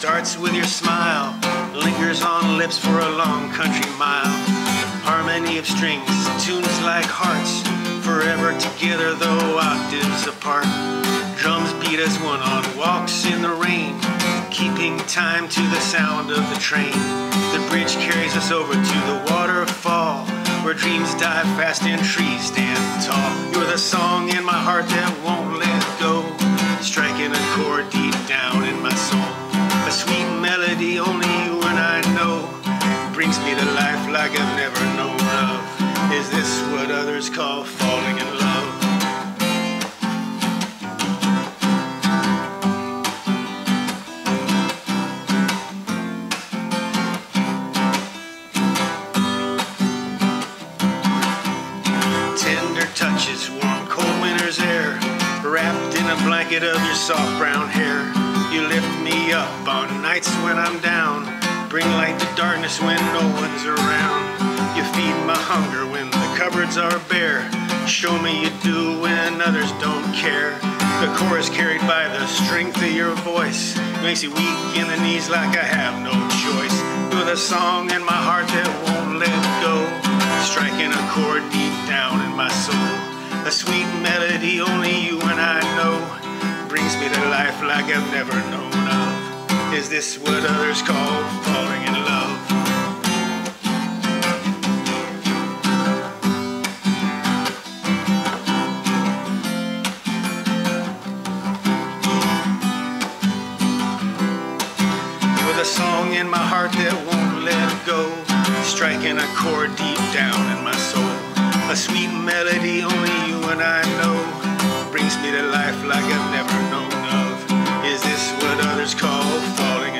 Starts with your smile, lingers on lips for a long country mile. Harmony of strings, tunes like hearts, forever together though octaves apart. Drums beat as one on walks in the rain, keeping time to the sound of the train. The bridge carries us over to the waterfall, where dreams die fast and trees stand tall. You're the song in my heart that won't let go, striking a chord deep down in my soul. A sweet melody only you and I know, brings me to life like I've never known love. Is this what others call falling in love? Touches warm cold winter's air, wrapped in a blanket of your soft brown hair. You lift me up on nights when I'm down, bring light to darkness when no one's around. You feed my hunger when the cupboards are bare, show me you do when others don't care. The chorus carried by the strength of your voice makes you weak in the knees like I have no choice. You're the song in my heart that won't let go, striking a chord deep down in my soul. A sweet melody only you and I know, brings me to life like I've never known of. Is this what others call falling in love? With a song in my heart that won't let go, striking a chord deep down in my soul. A sweet melody only you and I know, brings me to life like I've never known of. Is this what others call falling in love?